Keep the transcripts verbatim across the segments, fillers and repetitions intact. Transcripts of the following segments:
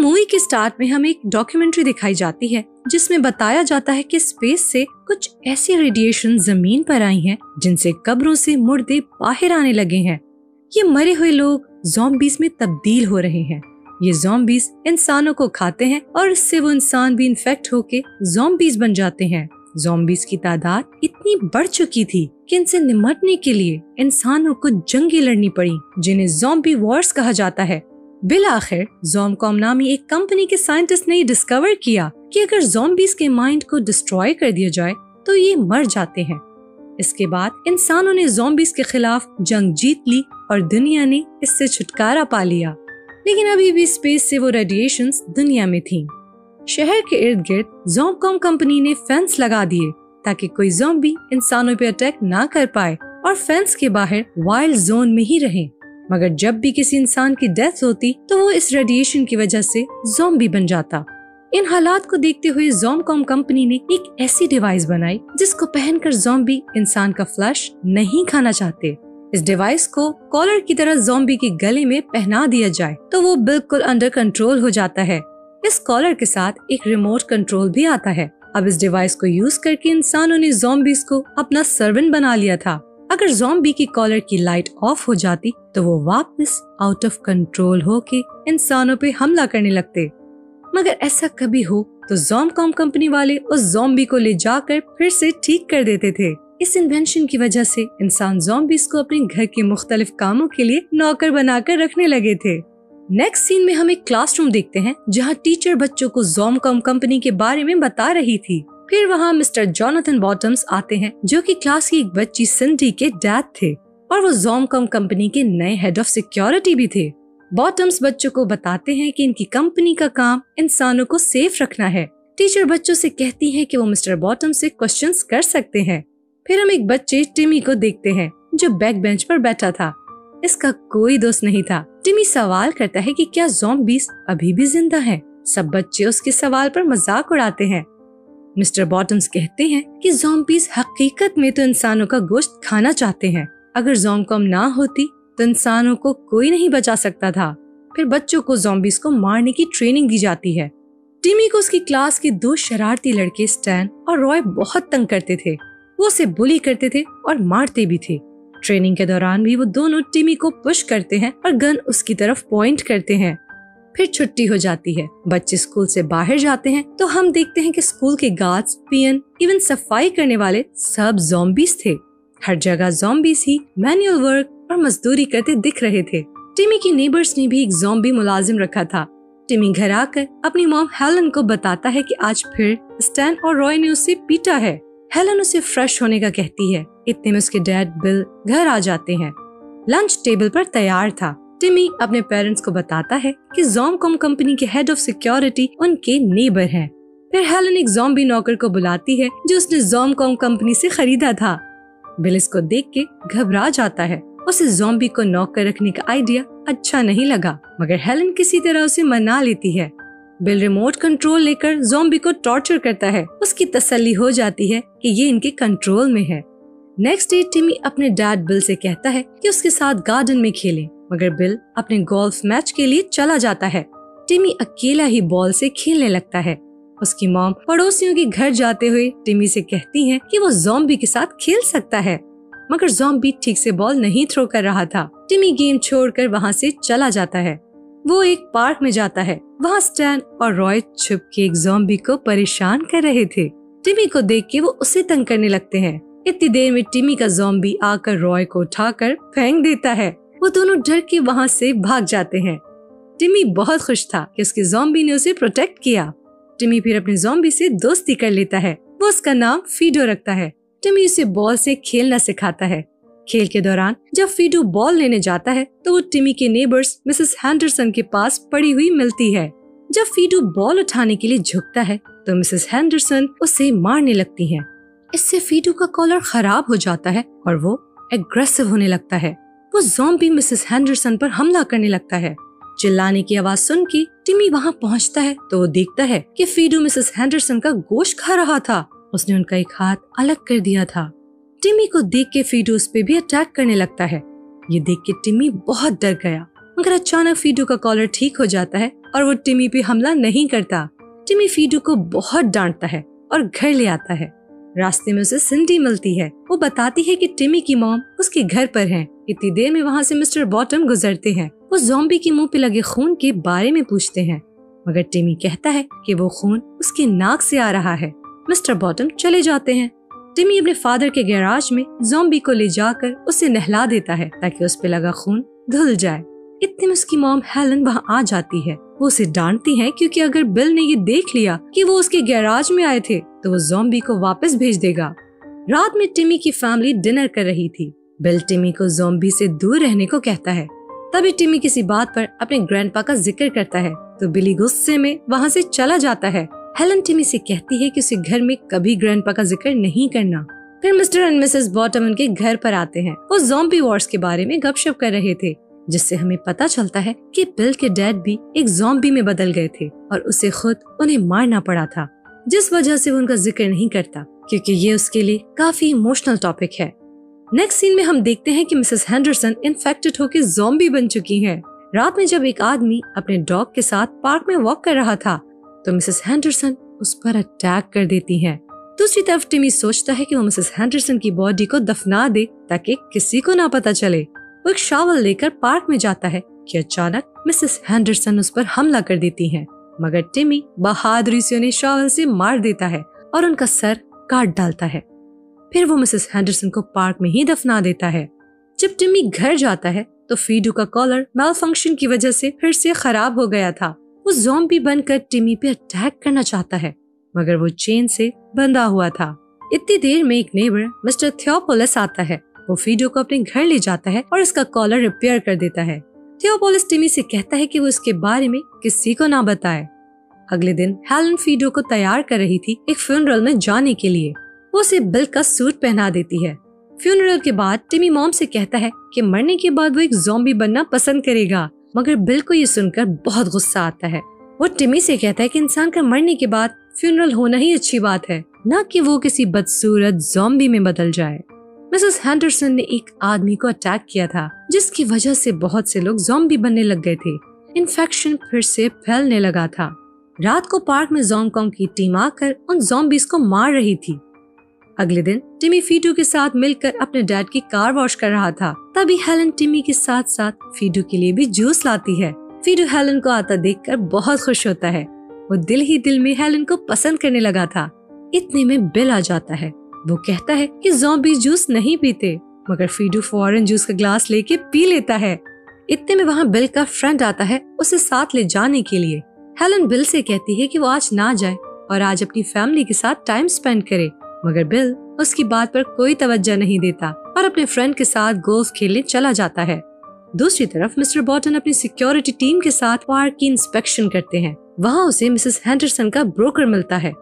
Movie के start में हमें एक डॉक्यूमेंट्री दिखाई जाती है जिसमें बताया जाता है कि स्पेस से कुछ ऐसी रेडिएशन जमीन पर आई हैं जिनसे कब्रों से मुर्दे बाहर आने लगे हैं। ये मरे हुए लोग ज़ॉम्बीज़ में तब्दील हो रहे हैं। ये ज़ॉम्बीज़ इंसानों को खाते हैं और इससे वो इंसान भी इन्फेक्ट होके ज़ॉम्बीज़ बन जाते हैं। ज़ॉम्बीज़ की तादाद इतनी बढ़ चुकी थी कि इनसे निपटने के लिए इंसानों को जंगे लड़नी पड़ी जिन्हें ज़ॉम्बी वॉर्स कहा जाता है। बिल आखिर ज़ॉमकॉम नामी एक कंपनी के साइंटिस्ट ने डिस्कवर किया कि अगर ज़ॉम्बीज़ के माइंड को डिस्ट्रॉय कर दिया जाए तो ये मर जाते हैं। इसके बाद इंसानों ने ज़ॉम्बीज़ के खिलाफ जंग जीत ली और दुनिया ने इससे छुटकारा पा लिया, लेकिन अभी भी स्पेस से वो रेडिएशंस दुनिया में थीं। शहर के इर्द गिर्द ज़ॉमकॉम कंपनी ने फेंस लगा दिए ताकि कोई ज़ॉम्बी इंसानों पे अटैक ना कर पाए और फेंस के बाहर वाइल्ड जोन में ही रहे। मगर जब भी किसी इंसान की डेथ होती तो वो इस रेडिएशन की वजह से ज़ॉम्बी बन जाता। इन हालात को देखते हुए ज़ॉमकॉम कंपनी ने एक ऐसी डिवाइस बनाई जिसको पहनकर ज़ॉम्बी इंसान का फ्लैश नहीं खाना चाहते। इस डिवाइस को कॉलर की तरह ज़ॉम्बी के गले में पहना दिया जाए तो वो बिल्कुल अंडर कंट्रोल हो जाता है। इस कॉलर के साथ एक रिमोट कंट्रोल भी आता है। अब इस डिवाइस को यूज करके इंसानों ने ज़ॉम्बीज को अपना सर्वेंट बना लिया था। अगर ज़ॉम्बी की कॉलर की लाइट ऑफ हो जाती तो वो वापस आउट ऑफ कंट्रोल होके इंसानों पे हमला करने लगते। मगर ऐसा कभी हो तो ज़ॉमकॉम कंपनी वाले उस ज़ॉम्बी को ले जाकर फिर से ठीक कर देते थे। इस इन्वेंशन की वजह से इंसान ज़ॉम्बीज को अपने घर के मुख्तलिफ कामों के लिए नौकर बनाकर रखने लगे थे। नेक्स्ट सीन में हम एक क्लासरूम देखते हैं जहाँ टीचर बच्चों को ज़ॉमकॉम कंपनी के बारे में बता रही थी। फिर वहाँ मिस्टर जॉनथन बॉटम्स आते हैं जो कि क्लास की एक बच्ची सिंडी के डैड थे और वो ज़ॉमकॉम कंपनी के नए हेड ऑफ सिक्योरिटी भी थे। बॉटम्स बच्चों को बताते हैं कि इनकी कंपनी का काम इंसानों को सेफ रखना है। टीचर बच्चों से कहती है कि वो मिस्टर बॉटम से क्वेश्चंस कर सकते हैं। फिर हम एक बच्चे टिमी को देखते हैं जो बैक बेंच पर बैठा था। इसका कोई दोस्त नहीं था। टिमी सवाल करता है कि क्या ज़ॉम्बीज अभी भी जिंदा हैं? सब बच्चे उसके सवाल पर मजाक उड़ाते हैं। मिस्टर बॉटम्स कहते हैं कि ज़ॉम्बीज हकीकत में तो इंसानों का गोश्त खाना चाहते हैं। अगर ज़ॉमकॉम ना होती तो इंसानों को कोई नहीं बचा सकता था। फिर बच्चों को ज़ॉम्बीज को मारने की ट्रेनिंग दी जाती है। टिमी को उसकी क्लास के दो शरारती लड़के स्टैन और रॉय बहुत तंग करते थे। वो उसे बुली करते थे और मारते भी थे। ट्रेनिंग के दौरान भी वो दोनों टिमी को पुश करते हैं और गन उसकी तरफ पॉइंट करते हैं। फिर छुट्टी हो जाती है, बच्चे स्कूल से बाहर जाते हैं तो हम देखते हैं कि स्कूल के गार्ड्स, पियन, इवन सफाई करने वाले सब ज़ॉम्बीज थे। हर जगह ज़ॉम्बीज ही मैनुअल वर्क और मजदूरी करते दिख रहे थे। टिमी की नेबर्स ने भी एक ज़ॉम्बी मुलाजिम रखा था। टिमी घर आकर अपनी मॉम हेलन को बताता है कि आज फिर स्टैन और रॉय ने उसे पीटा है। हेलन उसे फ्रेश होने का कहती है। इतने में उसके डैड बिल घर आ जाते हैं। लंच टेबल पर तैयार था। टिमी अपने पेरेंट्स को बताता है कि ज़ॉमकॉम कंपनी के हेड ऑफ सिक्योरिटी उनके नेबर हैं। फिर हेलन एक ज़ॉम्बी नौकर को बुलाती है जो उसने ज़ॉमकॉम कंपनी से खरीदा था। बिल इसको देख के घबरा जाता है। उसे ज़ॉम्बी को नौकर रखने का आइडिया अच्छा नहीं लगा, मगर हेलन किसी तरह उसे मना लेती है। बिल रिमोट कंट्रोल लेकर ज़ॉम्बी को टॉर्चर करता है। उसकी तसल्ली हो जाती है कि ये इनके कंट्रोल में है। नेक्स्ट डे टिमी अपने डैड बिल से कहता है कि उसके साथ गार्डन में खेले, मगर बिल अपने गोल्फ मैच के लिए चला जाता है। टिमी अकेला ही बॉल से खेलने लगता है। उसकी मॉम पड़ोसियों के घर जाते हुए टिमी से कहती है कि वो ज़ॉम्बी के साथ खेल सकता है, मगर ज़ॉम्बी ठीक से बॉल नहीं थ्रो कर रहा था। टिमी गेम छोड़कर वहाँ से चला जाता है। वो एक पार्क में जाता है। वहाँ स्टैन और रॉय छुप के एक ज़ॉम्बी को परेशान कर रहे थे। टिमी को देख के वो उसे तंग करने लगते हैं। इतनी देर में टिमी का ज़ॉम्बी आकर रॉय को उठाकर फेंक देता है। वो दोनों डर के वहाँ से भाग जाते हैं। टिमी बहुत खुश था कि उसके ज़ॉम्बी ने उसे प्रोटेक्ट किया। टिमी फिर अपने ज़ॉम्बी से दोस्ती कर लेता है। वो उसका नाम फीडो रखता है। टिमी उसे बॉल से खेलना सिखाता है। खेल के दौरान जब फीडो बॉल लेने जाता है तो वो टिमी के नेबर्स मिसेस हैंडरसन के पास पड़ी हुई मिलती है। जब फीडो बॉल उठाने के लिए झुकता है तो मिसेस हैंडरसन उसे मारने लगती हैं। इससे फीडो का कॉलर खराब हो जाता है और वो एग्रेसिव होने लगता है। वो ज़ॉम्बी मिसेस हैंडरसन पर हमला करने लगता है। चिल्लाने की आवाज़ सुन के टिमी वहाँ पहुँचता है तो वो देखता है कि फीडो मिसेस हैंडरसन का गोश्त खा रहा था। उसने उनका एक हाथ अलग कर दिया था। टिमी को देख के फीडो उस पे भी अटैक करने लगता है। ये देख के टिमी बहुत डर गया। मगर अचानक फीडू का कॉलर ठीक हो जाता है और वो टिमी पे हमला नहीं करता। टिमी फीडू को बहुत डांटता है और घर ले आता है। रास्ते में उसे सिंडी मिलती है। वो बताती है कि टिमी की मॉम उसके घर पर हैं। इतनी देर में वहाँ से मिस्टर बॉटम गुजरते हैं। वो ज़ॉम्बी के मुंह पे लगे खून के बारे में पूछते हैं, मगर टिमी कहता है कि वो खून उसके नाक से आ रहा है। मिस्टर बॉटम चले जाते हैं। टिमी अपने फादर के गैराज में ज़ॉम्बी को ले जाकर उसे नहला देता है ताकि उस पे लगा खून धुल जाए। इतने में उसकी मॉम हेलन वहाँ आ जाती है। वो उसे डांटती है क्योंकि अगर बिल ने ये देख लिया कि वो उसके गैराज में आए थे तो वो ज़ॉम्बी को वापस भेज देगा। रात में टिमी की फैमिली डिनर कर रही थी। बिल टिमी को ज़ॉम्बी से दूर रहने को कहता है। तभी टिमी किसी बात पर अपने ग्रैंडपा का जिक्र करता है तो बिली गुस्से में वहाँ से चला जाता है। हेलन टिमी से कहती है कि उसे घर में कभी ग्रैंडपा का जिक्र नहीं करना। फिर मिस्टर एंड मिसेस बॉटम उनके घर पर आते हैं। वो ज़ॉम्बी वॉर्स के बारे में गपशप कर रहे थे, जिससे हमें पता चलता है कि बिल के डैड भी एक ज़ॉम्बी में बदल गए थे और उसे खुद उन्हें मारना पड़ा था, जिस वजह से वो उनका जिक्र नहीं करता क्योंकि ये उसके लिए काफी इमोशनल टॉपिक है। नेक्स्ट सीन में हम देखते हैं कि मिसेस हैंडरसन इन्फेक्टेड होकर ज़ॉम्बी बन चुकी हैं। रात में जब एक आदमी अपने डॉग के साथ पार्क में वॉक कर रहा था तो मिसेस हैंडरसन उस पर अटैक कर देती हैं। दूसरी तरफ टिमी सोचता है कि वो मिसेस हैंडरसन की बॉडी को दफना दे ताकि किसी को ना पता चले। वो एक शॉवल लेकर पार्क में जाता है कि अचानक मिसेस हैंडरसन उस पर हमला कर देती हैं, मगर टिमी बहादुरी से उन्हें शॉवल से मार देता है और उनका सर काट डालता है। फिर वो मिसेस हैंडरसन को पार्क में ही दफना देता है। जब टिमी घर जाता है तो फीडू का कॉलर मैलफंक्शन की वजह से फिर से खराब हो गया था। वो ज़ॉम्बी बनकर टिमी पे अटैक करना चाहता है, मगर वो चेन से बंधा हुआ था। इतनी देर में एक नेबर मिस्टर थियोपोलिस आता है। वो फीडू को अपने घर ले जाता है और इसका कॉलर रिपेयर कर देता है। थियोपोलिस टिमी से कहता है कि वो इसके बारे में किसी को ना बताए। अगले दिन हेलन फीडू को तैयार कर रही थी एक फ्यूनरल में जाने के लिए। वो उसे बिल का सूट पहना देती है। फ्यूनरल के बाद टिमी मॉम से कहता है कि मरने के बाद वो एक ज़ॉम्बी बनना पसंद करेगा, मगर बिल को ये सुनकर बहुत गुस्सा आता है। वो टिमी से कहता है कि इंसान का मरने के बाद फ्यूनरल होना ही अच्छी बात है, ना कि वो किसी बदसूरत ज़ॉम्बी में बदल जाए। मिसेस हैंडरसन ने एक आदमी को अटैक किया था, जिसकी वजह से बहुत से लोग ज़ॉम्बी बनने लग गए थे। इन्फेक्शन फिर से फैलने लगा था। रात को पार्क में ज़ॉमकॉम की टीम आकर उन ज़ॉम्बीज को मार रही थी। अगले दिन टिमी फीडू के साथ मिलकर अपने डैड की कार वॉश कर रहा था। तभी हेलन टिमी के साथ साथ फीडू के लिए भी जूस लाती है। फीडू हेलन को आता देखकर बहुत खुश होता है। वो दिल ही दिल में हेलन को पसंद करने लगा था। इतने में बिल आ जाता है। वो कहता है कि ज़ॉम्बी जूस नहीं पीते, मगर फीडू फौरन जूस का ग्लास लेके पी लेता है। इतने में वहाँ बिल का फ्रेंड आता है उसे साथ ले जाने के लिए। हेलन बिल से कहती है कि वो आज ना जाए और आज अपनी फैमिली के साथ टाइम स्पेंड करे, मगर बिल उसकी बात पर कोई तवज्जो नहीं देता और अपने फ्रेंड के साथ गोल्फ खेलने चला जाता है। दूसरी तरफ मिस्टर बॉटन अपनी सिक्योरिटी टीम के साथ पार्क की इंस्पेक्शन करते हैं। वहाँ उसे मिसेस हैंडरसन का ब्रोकर मिलता है।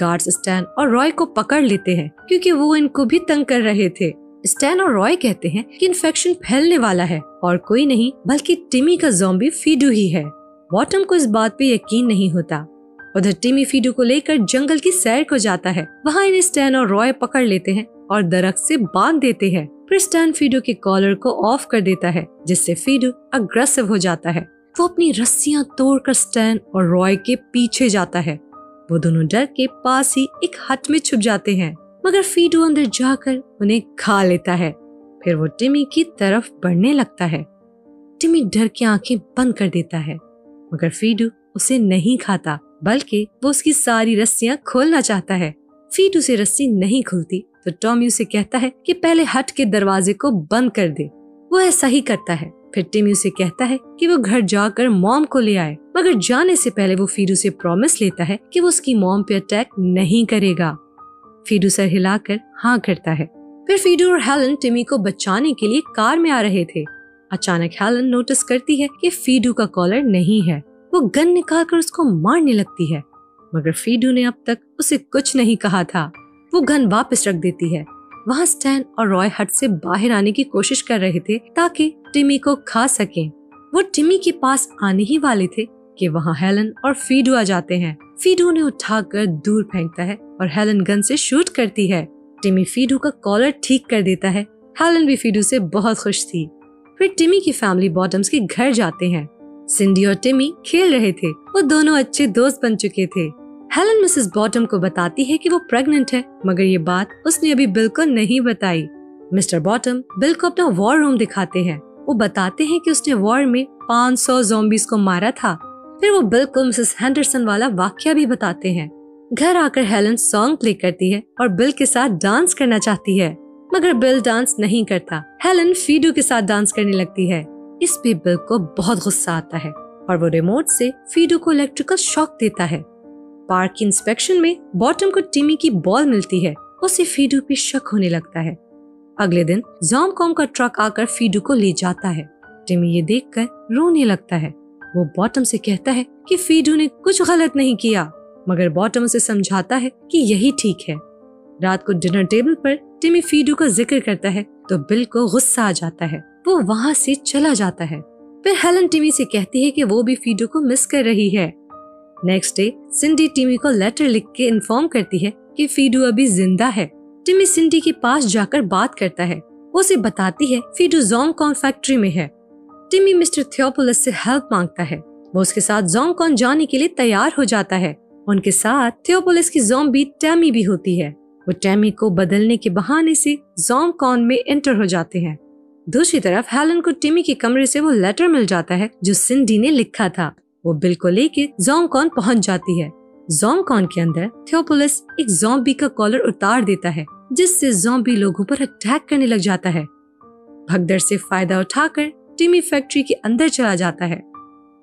गार्ड्स स्टैन और रॉय को पकड़ लेते हैं क्योंकि वो इनको भी तंग कर रहे थे। स्टैन और रॉय कहते हैं कि इन्फेक्शन फैलने वाला है और कोई नहीं बल्कि टिमी का ज़ॉम्बी फीडू ही है। बॉटम को इस बात पे यकीन नहीं होता। उधर टिमी फीडू को लेकर जंगल की सैर को जाता है। वहाँ इन्हें स्टैन और रॉय पकड़ लेते हैं और दरख्त से बांध देते हैं। फिर स्टैन फीडू के कॉलर को ऑफ कर देता है, जिससे फीडू अग्रेसिव हो जाता है। वो अपनी रस्सियाँ तोड़कर स्टैन और रॉय के पीछे जाता है। वो दोनों डर के पास ही एक हट में छुप जाते हैं, मगर फीडू अंदर जाकर उन्हें खा लेता है। फिर वो टिमी की तरफ बढ़ने लगता है। टिमी डर के आंखें बंद कर देता है, मगर फीडू उसे नहीं खाता, बल्कि वो उसकी सारी रस्सियाँ खोलना चाहता है। फीडू से रस्सी नहीं खुलती तो टॉमी उसे कहता है कि पहले हट के दरवाजे को बंद कर दे। वो ऐसा ही करता है। फिर टिमी उसे कहता है कि वो घर जाकर मॉम को ले आए, मगर जाने से पहले वो फीडू से प्रॉमिस लेता है कि वो उसकी मॉम पे अटैक नहीं करेगा। फीडू सर हिलाकर हाँ करता है। फिर फीडू और हेलन टिमी को बचाने के लिए कार में आ रहे थे। अचानक हेलन नोटिस करती है कि फीडू का कॉलर नहीं है। वो गन निकाल कर उसको मारने लगती है, मगर फीडू ने अब तक उसे कुछ नहीं कहा था। वो गन वापस रख देती है। वहाँ स्टैन और रॉय हट से बाहर आने की कोशिश कर रहे थे ताकि टिमी को खा सकें। वो टिमी के पास आने ही वाले थे कि वहाँ हेलन और फीडू आ जाते हैं। फीडू ने उठाकर दूर फेंकता है और हेलन गन से शूट करती है। टिमी फीडू का कॉलर ठीक कर देता है। हेलन भी फीडू से बहुत खुश थी। फिर टिमी की फैमिली बॉटम्स के घर जाते हैं। सिंडी और टिमी खेल रहे थे, वो दोनों अच्छे दोस्त बन चुके थे। हेलन मिसेस बॉटम को बताती है कि वो प्रेग्नेंट है, मगर ये बात उसने अभी बिल को नहीं बताई। मिस्टर बॉटम बिल को अपना वॉर रूम दिखाते हैं। वो बताते हैं कि उसने वॉर में पाँच सौ ज़ॉम्बीज़ को मारा था। फिर वो बिल को मिसेस हैंडरसन वाला वाक्या भी बताते हैं। घर आकर हेलन सॉन्ग प्ले करती है और बिल के साथ डांस करना चाहती है, मगर बिल डांस नहीं करता। हेलन फीडो के साथ डांस करने लगती है। इस पे बिल को बहुत गुस्सा आता है और वो रिमोट से फीडो को इलेक्ट्रिकल शॉक देता है। पार्क की इंस्पेक्शन में बॉटम को टिमी की बॉल मिलती है, उसे फीडो पे शक होने लगता है। अगले दिन ज़ॉमकॉम का ट्रक आकर फीडो को ले जाता है। टिमी ये देखकर रोने लगता है। वो बॉटम से कहता है कि फीडो ने कुछ गलत नहीं किया, मगर बॉटम उसे समझाता है कि यही ठीक है। रात को डिनर टेबल पर टिमी फीडो का जिक्र करता है तो बिल को गुस्सा आ जाता है, वो वहाँ से चला जाता है। फिर हेलन टिमी से कहती है कि वो भी फीडो को मिस कर रही है। नेक्स्ट डे सिंडी टिमी को लेटर लिख के इन्फॉर्म करती है कि फीडो अभी जिंदा है। टिमी सिंडी के पास जाकर बात करता है, उसे बताती है फीडो ज़ॉमकॉम फैक्ट्री में है। टिमी मिस्टर थियोपोलस से हेल्प मांगता है। वो उसके साथ ज़ॉमकॉम जाने के लिए तैयार हो जाता है। उनके साथ थियोपोलस की ज़ॉम्बी टैमी भी होती है। वो टैमी को बदलने के बहाने से ज़ॉमकॉम में एंटर हो जाते हैं। दूसरी तरफ हेलन को टिमी के कमरे से वो लेटर मिल जाता है जो सिंडी ने लिखा था। वो बिल को लेके ज़ॉमकॉम पहुंच जाती है। ज़ॉमकॉम के अंदर थियोपोलस एक ज़ॉम्बी का कॉलर उतार देता है, जिससे ज़ॉम्बी लोगों पर अटैक करने लग जाता है। भगदड़ से फायदा उठाकर टिमी फैक्ट्री के अंदर चला जाता है।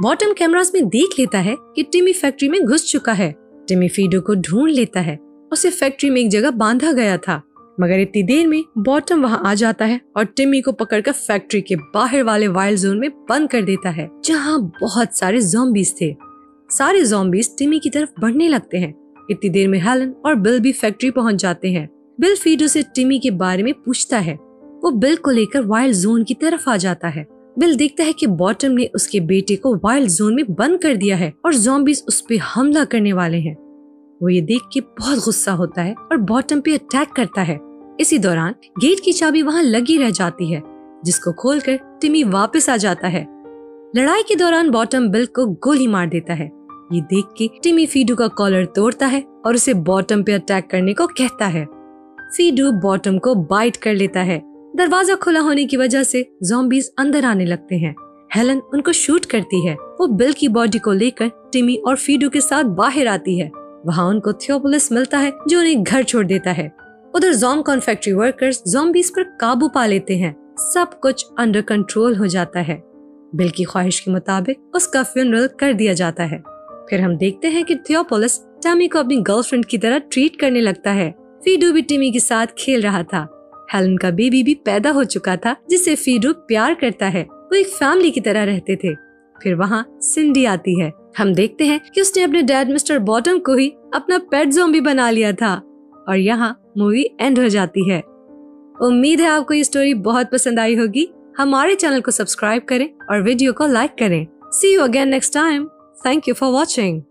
बॉटम कैमरास में देख लेता है कि टिमी फैक्ट्री में घुस चुका है। टिमी फीडो को ढूंढ लेता है, उसे फैक्ट्री में एक जगह बांधा गया था। मगर इतनी देर में बॉटम वहां आ जाता है और टिमी को पकड़कर फैक्ट्री के बाहर वाले वाइल्ड जोन में बंद कर देता है, जहां बहुत सारे ज़ॉम्बीज़ थे। सारे ज़ॉम्बीज़ टिमी की तरफ बढ़ने लगते हैं। इतनी देर में हेलन और बिल भी फैक्ट्री पहुंच जाते हैं। बिल फीडो से टिमी के बारे में पूछता है। वो बिल को लेकर वाइल्ड जोन की तरफ आ जाता है। बिल देखता है कि बॉटम ने उसके बेटे को वाइल्ड जोन में बंद कर दिया है और ज़ॉम्बीज़ उस पे हमला करने वाले हैं। वो ये देख के बहुत गुस्सा होता है और बॉटम पे अटैक करता है। इसी दौरान गेट की चाबी वहाँ लगी रह जाती है, जिसको खोलकर टिमी वापस आ जाता है। लड़ाई के दौरान बॉटम बिल को गोली मार देता है। ये देख के टिमी फीडो का कॉलर तोड़ता है और उसे बॉटम पे अटैक करने को कहता है। फीडो बॉटम को बाइट कर लेता है। दरवाजा खुला होने की वजह से ज़ॉम्बीज़ अंदर आने लगते हैं। हेलन उनको शूट करती है। वो बिल की बॉडी को लेकर टिमी और फीडो के साथ बाहर आती है। वहाँ उनको थियोपोलस मिलता है, जो उन्हें घर छोड़ देता है। उधर ज़ॉमकॉम फैक्ट्री वर्कर्स ज़ॉम्बीज़ पर काबू पा लेते हैं। सब कुछ अंडर कंट्रोल हो जाता है। बिल की ख्वाहिश के मुताबिक उसका फ्यूनरल कर दिया जाता है। फिर हम देखते हैं कि थियोपोलस टैमी को अपनी गर्लफ्रेंड की तरह ट्रीट करने लगता है। फीडो भी टिमी के साथ खेल रहा था। हेलन का बेबी भी पैदा हो चुका था, जिसे फीडो प्यार करता है। वो एक फैमिली की तरह रहते थे। फिर वहाँ सिंडी आती है। हम देखते हैं कि उसने अपने डैड मिस्टर बॉटम को ही अपना पेट ज़ॉम्बी बना लिया था। और यहाँ मूवी एंड हो जाती है। उम्मीद है आपको ये स्टोरी बहुत पसंद आई होगी। हमारे चैनल को सब्सक्राइब करें और वीडियो को लाइक करें। See you again next time. Thank you for watching.